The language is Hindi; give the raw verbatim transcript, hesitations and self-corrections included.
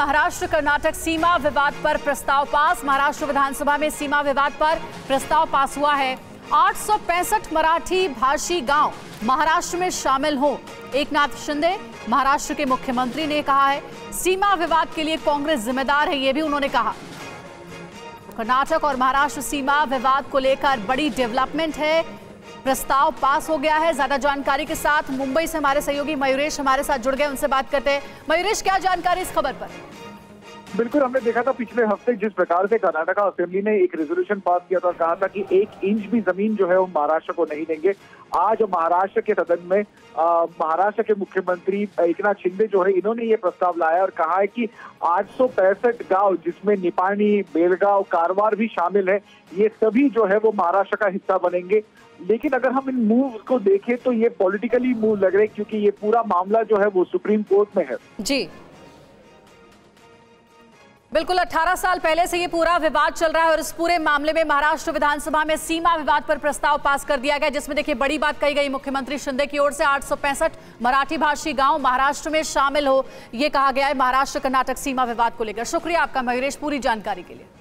महाराष्ट्र कर्नाटक सीमा विवाद पर प्रस्ताव पास। महाराष्ट्र विधानसभा में सीमा विवाद पर प्रस्ताव पास हुआ है। आठ सौ पैंसठ मराठी भाषी गांव महाराष्ट्र में शामिल हो, एकनाथ शिंदे महाराष्ट्र के मुख्यमंत्री ने कहा है। सीमा विवाद के लिए कांग्रेस जिम्मेदार है, ये भी उन्होंने कहा। कर्नाटक और महाराष्ट्र सीमा विवाद को लेकर बड़ी डेवलपमेंट है, प्रस्ताव पास हो गया है। ज्यादा जानकारी के साथ मुंबई से हमारे सहयोगी मयूरेश हमारे साथ जुड़ गए, उनसे बात करते हैं। मयूरेश, क्या जानकारी इस खबर पर? बिल्कुल, हमने देखा था पिछले हफ्ते जिस प्रकार से कर्नाटका असेंबली ने एक रेजोल्यूशन पास किया था और कहा था कि एक इंच भी जमीन जो है वो महाराष्ट्र को नहीं देंगे। आज महाराष्ट्र के सदन में महाराष्ट्र के मुख्यमंत्री एकनाथ शिंदे जो है इन्होंने ये प्रस्ताव लाया और कहा है कि आठ सौ पैंसठ गाँव जिसमें निपाणी, बेलगांव, कारवार भी शामिल है, ये सभी जो है वो महाराष्ट्र का हिस्सा बनेंगे। लेकिन अगर हम इन मूव को देखें तो ये पॉलिटिकली मूव लग रहे हैं, क्योंकि ये पूरा मामला जो है वो सुप्रीम कोर्ट में है। जी बिल्कुल, अठारह साल पहले से ये पूरा विवाद चल रहा है और इस पूरे मामले में महाराष्ट्र विधानसभा में सीमा विवाद पर प्रस्ताव पास कर दिया गया, जिसमें देखिए बड़ी बात कही गई मुख्यमंत्री शिंदे की ओर से, आठ सौ पैंसठ मराठी भाषी गांव महाराष्ट्र में शामिल हो, ये कहा गया है। महाराष्ट्र कर्नाटक सीमा विवाद को लेकर शुक्रिया आपका मयूरेश पूरी जानकारी के लिए।